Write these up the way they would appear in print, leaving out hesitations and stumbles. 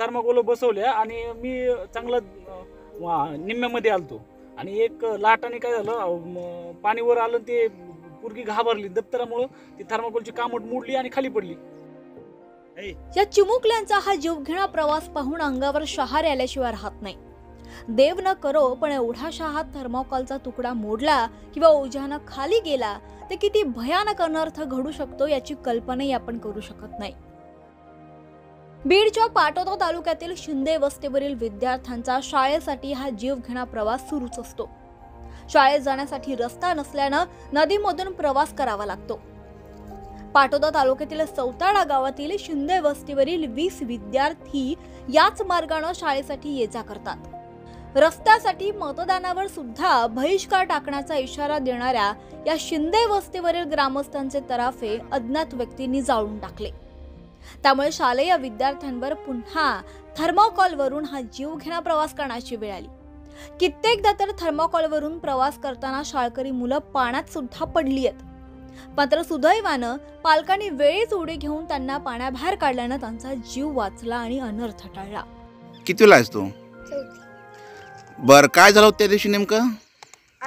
Thermocol बसवल्या आणि मी चांगला निम्म्यामध्ये आलतो आणि एक लाटाने काय झालं पाणी वर आलं ते पुरगी घाबरली दप्तरामुळे ती थर्माकोलची कामट मोडली आणि खाली पडली। या चिमुकल्यांचा हा जीवघेणा प्रवास पाहून अंगावर शहार आल्याशिवाय राहत नाही। देव न करो पण एवढा शहात थर्माकोलचा तुकडा मोडला किंवा ओझ्याने खाली गेला ते किती भयानक अनर्थ घडू शकतो याची कल्पनाही आपण करू शकत नाही। बीडच्या पाटोदा तालुक्यातील शिंदे वस्तीवरील विद्यार्थ्यांचा शाळेसाठी हा जीवघेणा प्रवास सुरूच असतो। शाळेत जाण्यासाठी रस्ता नसल्याने नदीमधून प्रवास करावा लागतो। पाटोदा तालुक्यातील सौताडा गावातील शिंदे वस्तीवरील 20 विद्यार्थी याच मार्गाने शाळेसाठी ये-जा करतात। रस्त्यासाठी मतदानावर सुद्धा बहिष्कार टाकण्याचा इशारा देणाऱ्या या शिंदे वस्तीवरील ग्रामस्थांचे तराफे अज्ञात व्यक्तींनी जाळून टाकले। त्यामुळे शालेय विद्यार्थ्यांवर पुन्हा थर्माकोलवरून हा जीवघेणा प्रवास करण्याची वेळ आली। कित्येकदा तर थर्माकोलवरून प्रवास करताना शाळकरी मुले पाण्यात सुद्धा पडली आहेत। मात्र सुदैवाने पालकांनी वेळीच उडी घेऊन त्यांना पाण्याबाहेर काढल्याने त्यांचा जीव वाचला आणि अनर्थ टळला। कितीला आहेस तू? बर काय झालं त्या दिवशी नेमकं?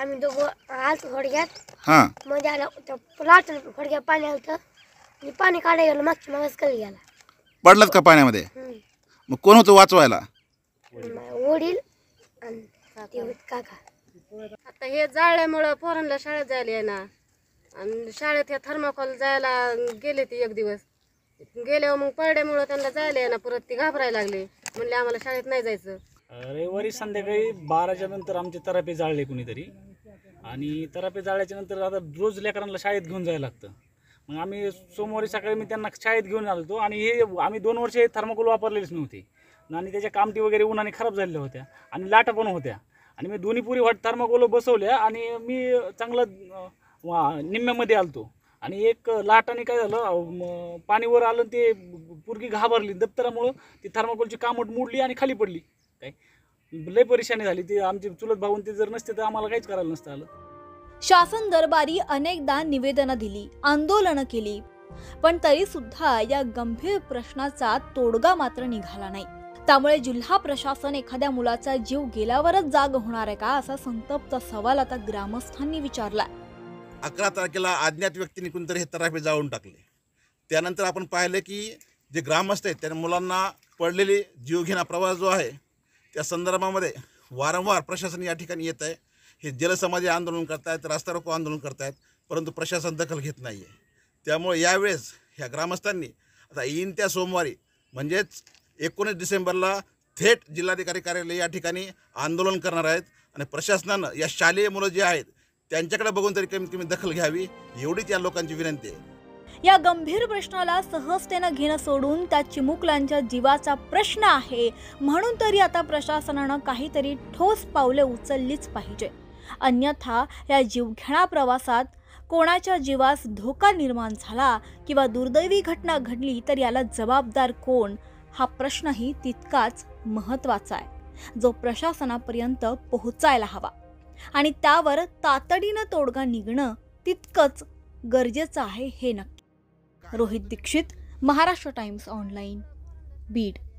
आम्ही दोघं आत घोडग्यात हां मध्ये आला तो प्लाट घोडग्या पाणी आलतं आणि पाणी काढाय गेलो मागची मागास खाली गेला। पडलात का पाण्यामध्ये? मग कोण होतं वाचवायला? वडील आणि काका। आता हे जाळल्यामुळे पोरांना शाळेत जायला येणार आणि शाळेत थर्माकोल जायला गेले ते एक दिवस गेल्यावर मग पडल्यामुळे त्यांना जायला येणार परत ती घाबरायला लागले म्हणले आम्हाला शाळेत नाही जायचं। रविवारी संध्याकाळी 12च्या नंतर आमचे तरापे जाळले कोणीतरी आणि तरापे जाळल्याच्या नंतर आता रोज लेकरांना शाळेत घेऊन जायला लागतं। मग आम्ही सोमवारी सकाळी मी त्यांना शाळेत घेऊन आलो आणि हे आम्ही 2 वर्ष हे थर्माकोल वापरलेलीच नव्हती आणि त्याच्या कामटी वगैरे उन्हाने खराब झालेल्या होत्या आणि लाटा पण होत्या आणि मी दोन्ही पुरी वाट थर्माकोल बसवल्या आणि मी चांगला निम्म्यामध्ये आलतो आणि एक लाटाने काय झालं पाणी वर आलं ते पुरगी घाबरली दप्तरामुळे ती थर्माकोलची कामट मोडली आणि खाली पडली। काय लय परेशानी झाली ती आमचे चुलत भाऊन ते जर नसते तर आम्हाला काहीच करायला नसतं आलं। शासन दरबारी अनेकदा निवेदन दिली आंदोलन केली पण तरी सुद्धा या गंभीर प्रश्नाचा तोडगा मात्र निघाला नाही। त्यामुळे जिल्हा प्रशासन एखाद्या मुलाचा जीव गेल्यावरच जाग होणार आहे का असा संतप्त सवाल आता ग्रामस्थांनी विचारला। 11 तारखेला अज्ञात व्यक्तीने कोणतरी हे तराफे जाळून टाकले। त्यानंतर आपण पाहिले की जे ग्रामस्थ आहेत त्या मुलांना पडलेली जीवघेणा प्रवास जो आहे त्या संदर्भामध्ये वारंवार प्रशासन या ठिकाणी येत आहे। हे जलसमाधी आंदोलन करतायत रास्ता रोको आंदोलन करतायत परंतु प्रशासन दखल घेत नाही आहे। त्यामुळे यावेळेस ह्या ग्रामस्थांनी आता येईन त्या सोमवारी म्हणजेच 19 डिसेंबरला थेट जिल्हाधिकारी कार्यालय या ठिकाणी आंदोलन करणार आहेत आणि प्रशासनानं या शालेय मुलं जे आहेत त्यांच्याकडे बघून तरी कमीत कमी दखल घ्यावी एवढीच या लोकांची विनंती आहे। या गंभीर प्रश्नाला सहजतेने घेणं सोडून त्या चिमुकल्यांच्या जीवाचा प्रश्न आहे म्हणून तरी आता प्रशासनानं काहीतरी ठोस पावले उचललीच पाहिजे। अन्यथा या जीवघेणा प्रवासात कोणाच्या जीवास धोका निर्माण झाला किंवा दुर्दैवी घटना घडली तर याला जबाबदार कोण हा प्रश्नही तितकाच महत्त्वाचा आहे जो प्रशासनापर्यंत पोहोचायला हवा आणि त्यावर तातडीने तोडगा निघणं तितकंच गरजेचं आहे हे नक्की। Rohit Dixit, Maharashtra times online, Beed.